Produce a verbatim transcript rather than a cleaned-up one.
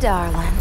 darling.